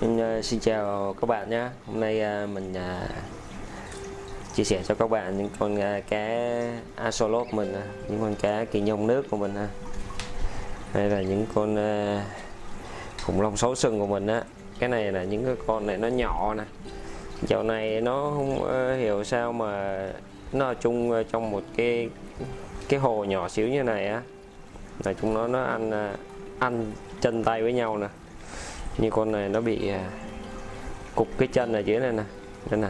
Xin chào các bạn nhé. Hôm nay mình chia sẻ cho các bạn những con cá axolotl mình, những con cá kỳ nhông nước của mình ha. Đây là những con khủng long sáu sừng của mình á. Cái này là những con này nó nhỏ nè. Dạo này nó không hiểu sao mà nó chung trong một cái hồ nhỏ xíu như này á, là chúng nó ăn chân tay với nhau nè. Như con này nó bị cục cái chân ở dưới này nè, đây nè,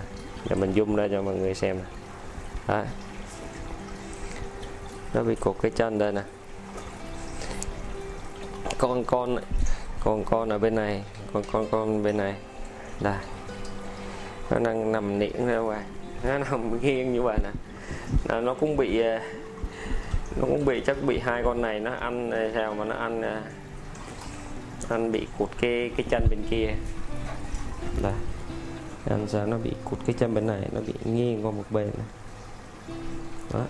để mình zoom ra cho mọi người xem nè. Đấy, nó bị cục cái chân đây nè. Con ở bên này, con bên này là nó đang nằm nghiêng ra ngoài, nó nằm nghiêng như vậy nè. Nó cũng bị chắc bị hai con này nó ăn sao mà nó ăn bị cụt cái chân bên kia. Đây, ăn ra nó bị cụt cái chân bên này, nó bị nghiêng qua một bên này. Đó,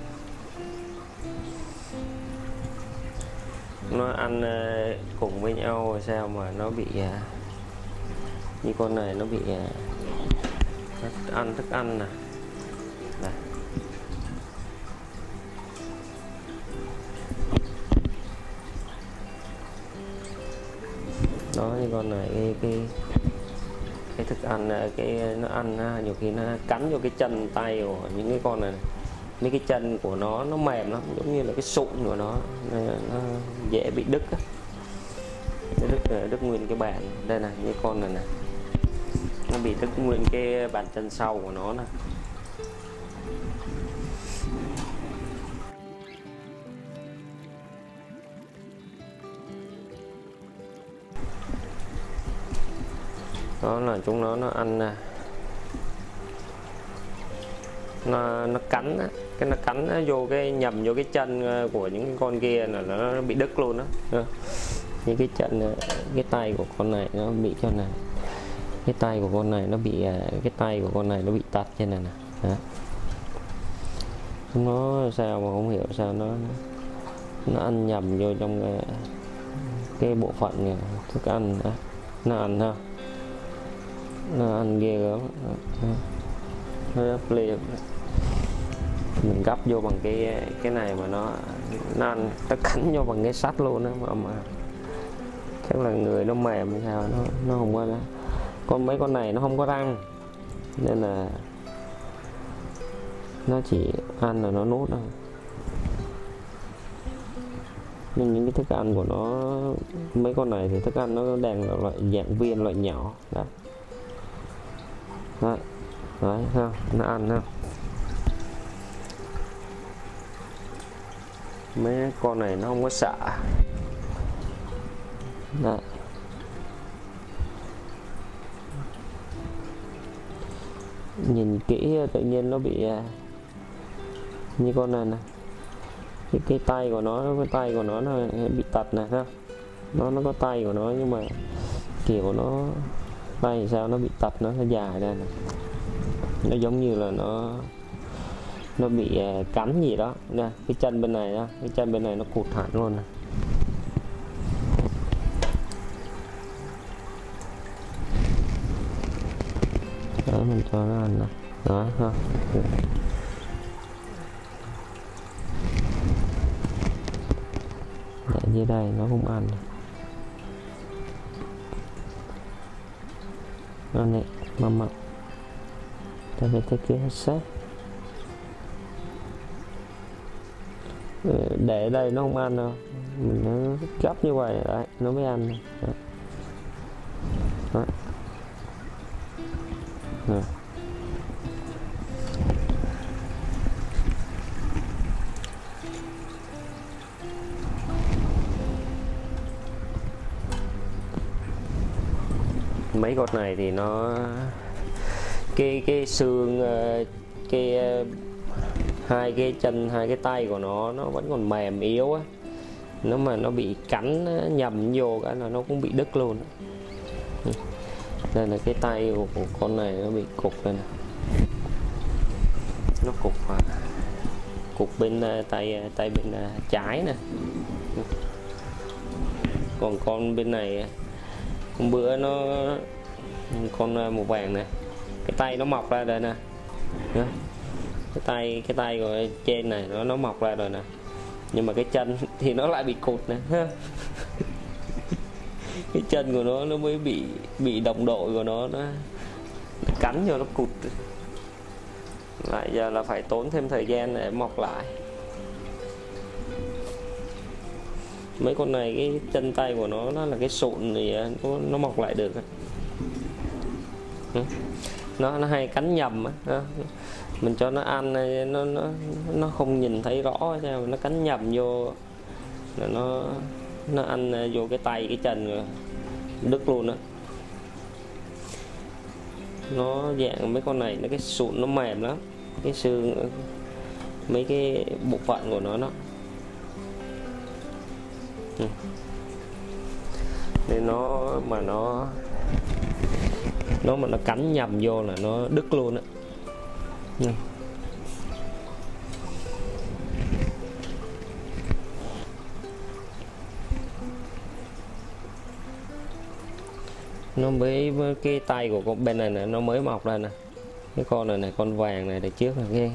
nó ăn cùng với nhau rồi sao mà nó bị như con này nó bị thức ăn nè. Đó, như con này cái thức ăn, nó ăn nhiều khi nó cắn vô cái chân tay của những cái con này, mấy cái chân của nó mềm lắm, giống như là cái sụn của nó dễ bị đứt á, đứt nguyên cái bàn. Đây này, như con này nè, nó bị đứt nguyên cái bàn chân sau của nó nè. Đó là chúng nó ăn, nó cắn cái vô cái nhầm vô cái chân của những con kia là nó bị đứt luôn đó. Những cái chân, cái tay của con này nó bị cho này, cái tay của con này nó bị tật trên này nè. Chúng nó sao mà không hiểu sao nó ăn nhầm vô trong cái bộ phận thức ăn đó. Nó ăn ha, nó ăn ghê lắm, nó play. Mình gấp vô bằng cái này mà nó ăn, nó cắn vô bằng cái sắt luôn á, mà chắc là người nó mềm hay sao, nó không có. Con mấy con này nó không có răng nên là nó chỉ ăn là nó nuốt thôi, nhưng những cái thức ăn của nó, mấy con này thì thức ăn nó đang là loại dạng viên, loại nhỏ đó. Đấy, đấy, không, nó ăn không. Mấy con này nó không có sợ. Đấy, nhìn kỹ tự nhiên nó bị như con này nè, cái tay của nó, nó bị tật này ha. Nó có tay của nó nhưng mà kiểu nó tay sao nó bị tật, nó dài ra, nó giống như là nó bị cắn gì đó nè. Cái chân bên này đó, cái chân bên này nó cụt hẳn luôn nè. Đó, mình cho nó ăn nè. Đó ha, để dưới đây nó không ăn nè. Con này mama, tại vì thế kia hết sát để đây nó không ăn đâu, mình nó gấp như vậy đấy, nó mới ăn. Đó. Đó. Đó. Mấy con này thì nó cái xương, cái hai cái chân, hai cái tay của nó vẫn còn mềm yếu á, nó mà nó bị cắn nhầm vô cái là nó cũng bị đứt luôn. Đây là cái tay của con này nó bị cục đây nè, nó cục bên tay bên trái nè. Còn con bên này hôm bữa nó con màu vàng nè, cái tay nó mọc ra rồi nè, cái tay rồi trên này nó mọc ra rồi nè, nhưng mà cái chân thì nó lại bị cụt nè. Cái chân của nó mới bị đồng đội của nó cắn cho nó cụt lại, giờ là phải tốn thêm thời gian để mọc lại. Mấy con này cái chân tay của nó là cái sụn thì nó mọc lại được. Nó hay cắn nhầm á, mình cho nó ăn nó không nhìn thấy rõ sao nó cắn nhầm vô, là nó ăn vô cái tay cái chân rồi đứt luôn á. Nó dạng mấy con này nó cái sụn nó mềm lắm, cái xương mấy cái bộ phận của nó nên nó mà nó cắn nhầm vô là nó đứt luôn á. Nó mới cái tay của con bên này nè, nó mới mọc ra nè, cái con này con vàng này trước là cái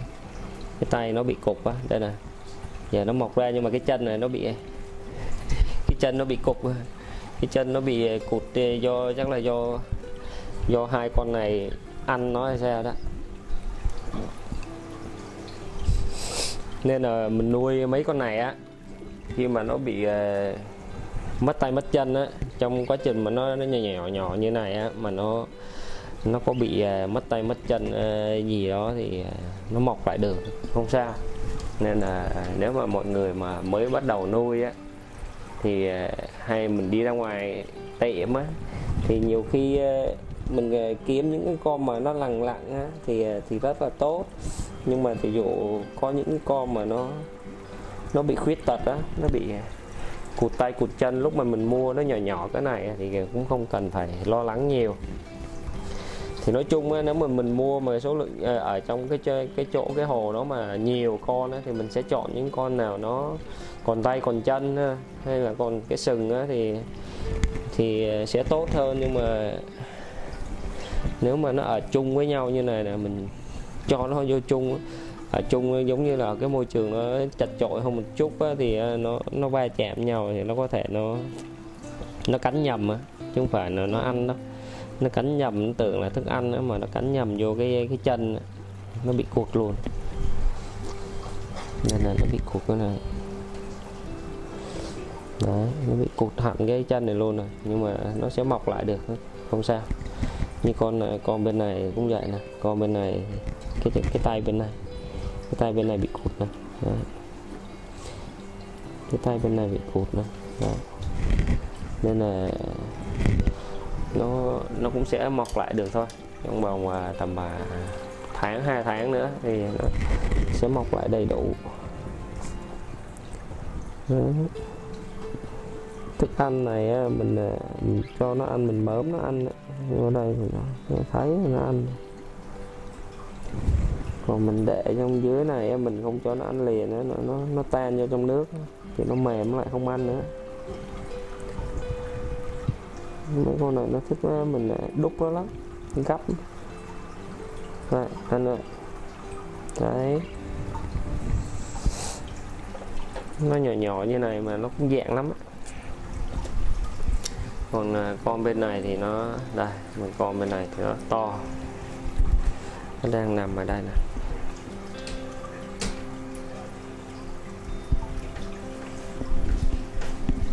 tay nó bị cục á, đây nè, giờ nó mọc ra nhưng mà cái chân này nó bị, cái chân nó bị cục, cái chân nó bị cụt do chắc là do hai con này ăn nó hay sao đó, nên là mình nuôi mấy con này á, khi mà nó bị mất tay mất chân á, trong quá trình mà nó nhỏ như này á, mà nó có bị mất tay mất chân gì đó thì nó mọc lại được, không sao. Nên là nếu mà mọi người mà mới bắt đầu nuôi á thì hay mình đi ra ngoài tiệm á, thì nhiều khi mình kiếm những cái con mà nó lằng lặng á thì rất là tốt, nhưng mà ví dụ có những con mà nó bị khuyết tật á, nó bị cụt tay cụt chân, lúc mà mình mua nó nhỏ cái này thì cũng không cần phải lo lắng nhiều. Thì nói chung nếu mà mình mua mà số lượng ở trong cái chỗ cái hồ đó mà nhiều con thì mình sẽ chọn những con nào nó còn tay còn chân hay là còn cái sừng thì sẽ tốt hơn. Nhưng mà nếu mà nó ở chung với nhau như này là mình cho nó vô chung, ở chung giống như là cái môi trường nó chật chội hơn một chút á, thì nó va chạm nhau thì nó có thể nó cắn nhầm á, chứ không phải là nó ăn đâu, nó cắn nhầm, nó tưởng là thức ăn á, mà nó cắn nhầm vô cái chân á, nó bị cụt luôn, nên là nó bị cụt cái này đấy, nó bị cụt hẳn cái chân này luôn rồi, nhưng mà nó sẽ mọc lại được, không sao. Như con bên này cũng vậy nè, con bên này cái tay bên này, cái tay bên này bị cụt nè, cái tay bên này bị cụt nè, nên là nó cũng sẽ mọc lại được thôi, trong vòng tầm tháng 2 tháng nữa thì nó sẽ mọc lại đầy đủ. Thức ăn này mình cho nó ăn, mình bơm nó ăn, ở đây thì nó thấy nó ăn. Còn mình để trong dưới này mình không cho nó ăn liền nữa, nó tan vô trong nước thì nó mềm, nó lại không ăn nữa. Mấy con này nó thích mình đúc nó lắm, gấp rồi ăn rồi đấy. Nó nhỏ như này mà nó cũng dạng lắm. Còn con bên này thì nó đây, mình con bên này thì nó to, nó đang nằm ở đây nè.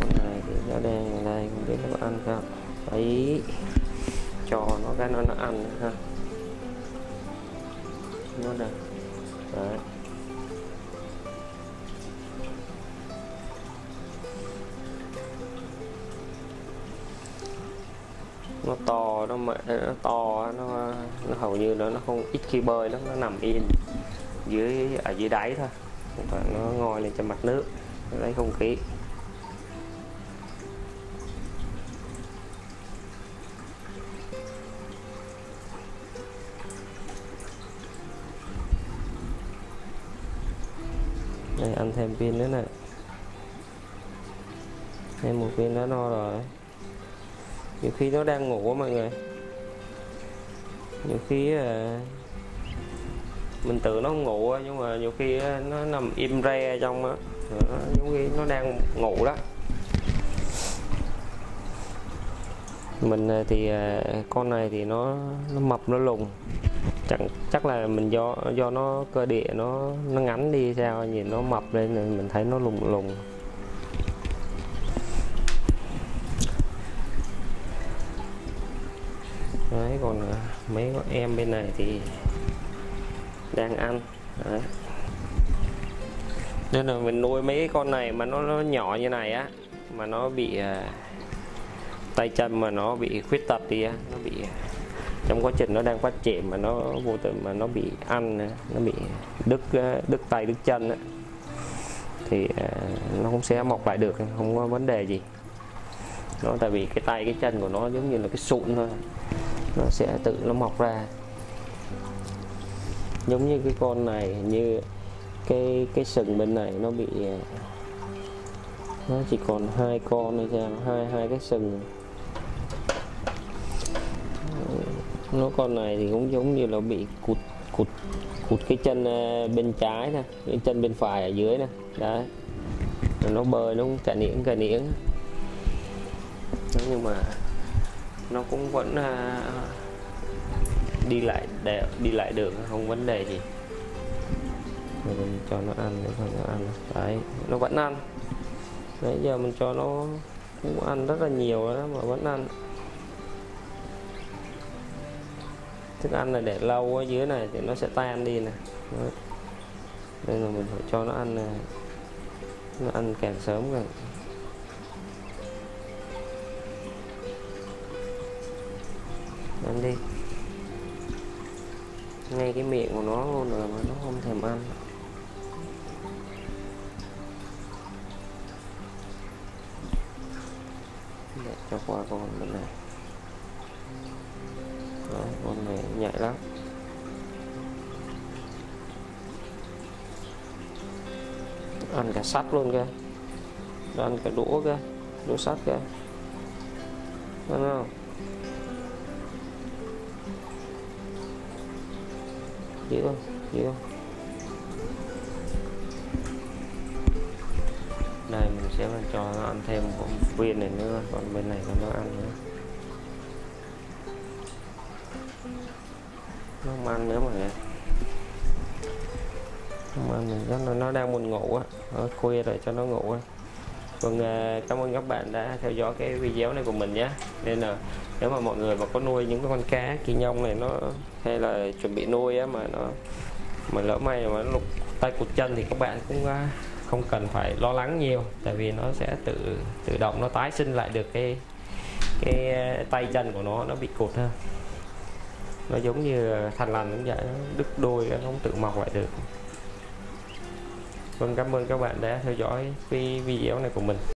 Con này thì nó đang ở đây, không biết nó ăn không, ấy cho nó cái nó ăn ha, nó đây đấy. Nó to, nó hầu như nó không, ít khi bơi lắm, nó nằm yên ở dưới đáy thôi, và nó ngồi lên trên mặt nước nó lấy không khí. Đây, ăn thêm pin nữa nè, thêm một pin nó no rồi. Nhiều khi nó đang ngủ mọi người, Nhiều khi mình tưởng nó không ngủ nhưng mà nhiều khi nó nằm im re trong á, nhiều khi nó đang ngủ đó. Mình thì con này thì nó mập, nó lùn, chắc là mình do nó cơ địa nó ngắn đi sao, nhìn nó mập lên nên mình thấy nó lùn. Đấy, còn mấy con em bên này thì đang ăn. Đấy, nên là mình nuôi mấy con này mà nó nhỏ như này á, mà nó bị tay chân mà nó bị khuyết tật đi á, nó bị trong quá trình nó đang phát triển mà nó vô tình mà nó bị ăn, nó bị đứt tay đứt chân á, thì nó cũng sẽ mọc lại được, không có vấn đề gì. Nó tại vì cái tay cái chân của nó giống như là cái sụn thôi, nó sẽ tự nó mọc ra. Giống như cái con này, như cái sừng bên này nó bị, nó chỉ còn hai con hay sao, hai cái sừng. Nó con này thì cũng giống như là bị cụt cái chân bên trái nè, cái chân bên phải ở dưới nè. Đấy, nó bơi nó cũng cả niễn. Nhưng mà nó cũng vẫn đi lại được, không vấn đề gì. Mình cho nó ăn để nó ăn. Đấy, nó vẫn ăn. Nãy giờ mình cho nó cũng ăn rất là nhiều rồi đó mà vẫn ăn. Thức ăn là để lâu ở dưới này thì nó sẽ tan đi nè. Nên là mình phải cho nó ăn, nó ăn càng sớm càng. Ăn đi, ngay cái miệng của nó luôn rồi mà nó không thèm ăn. Để cho qua con bên này. Đó, con này nhạy lắm. Ăn cả sắt luôn kìa. Nó ăn cả đũa kìa, đũa sắt kìa. Ăn không? Dữ không? Đây mình sẽ cho nó ăn thêm một viên này nữa, còn bên này nó ăn nữa. Nó không ăn nữa mọi người. Không ăn mình chắc là nó đang buồn ngủ á, khuya rồi cho nó ngủ á. Vâng, cảm ơn các bạn đã theo dõi cái video này của mình nhé. Nên là nếu mà mọi người mà có nuôi những cái con cá kỳ nhông này nó, hay là chuẩn bị nuôi á, mà nó lỡ may mà nó lục tay cụt chân thì các bạn cũng không cần phải lo lắng nhiều, tại vì nó sẽ tự động nó tái sinh lại được cái tay chân của nó bị cụt ha. Nó giống như thằn lằn cũng vậy, nó đứt đôi nó không tự mọc lại được. Vâng, cảm ơn các bạn đã theo dõi cái video này của mình.